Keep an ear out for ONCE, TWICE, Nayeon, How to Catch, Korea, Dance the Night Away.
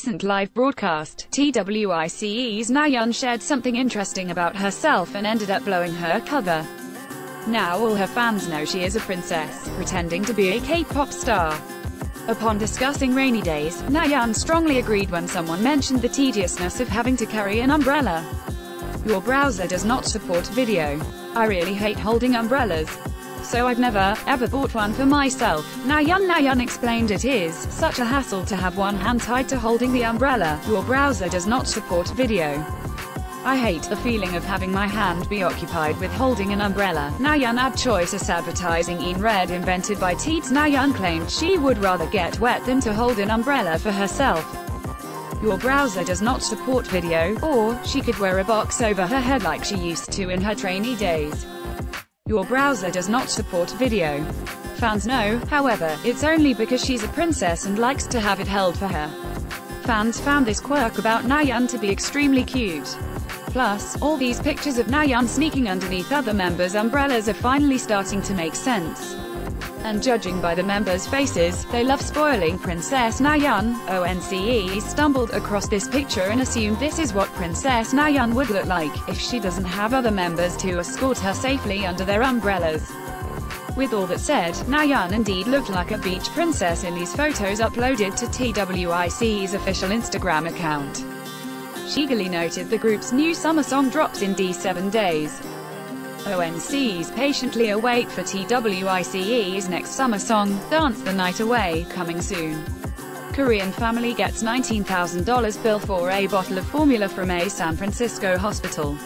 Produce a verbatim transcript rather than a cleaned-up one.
recent live broadcast, TWICE's Nayeon shared something interesting about herself and ended up blowing her cover. Now all her fans know she is a princess, pretending to be a K-pop star. Upon discussing rainy days, Nayeon strongly agreed when someone mentioned the tediousness of having to carry an umbrella. Your browser does not support video. I really hate holding umbrellas. So I've never, ever bought one for myself. Nayeon Nayeon explained it is such a hassle to have one hand tied to holding the umbrella. Your browser does not support video. I hate the feeling of having my hand be occupied with holding an umbrella. Nayeon ad choice is advertising in red invented by Teeds. Nayeon claimed she would rather get wet than to hold an umbrella for herself. Your browser does not support video, or she could wear a box over her head like she used to in her trainee days. Your browser does not support video. Fans know, however, it's only because she's a princess and likes to have it held for her. Fans found this quirk about Nayeon to be extremely cute. Plus, all these pictures of Nayeon sneaking underneath other members' umbrellas are finally starting to make sense. And judging by the members' faces, they love spoiling Princess Nayeon. ONCE stumbled across this picture and assumed this is what Princess Nayeon would look like, if she doesn't have other members to escort her safely under their umbrellas. With all that said, Nayeon indeed looked like a beach princess in these photos uploaded to TWICE's official Instagram account. She eagerly noted the group's new summer song drops in seven days. ONCE's patiently await for TWICE's next summer song, Dance the Night Away, coming soon. Korean family gets nineteen thousand dollars bill for a bottle of formula from a San Francisco hospital.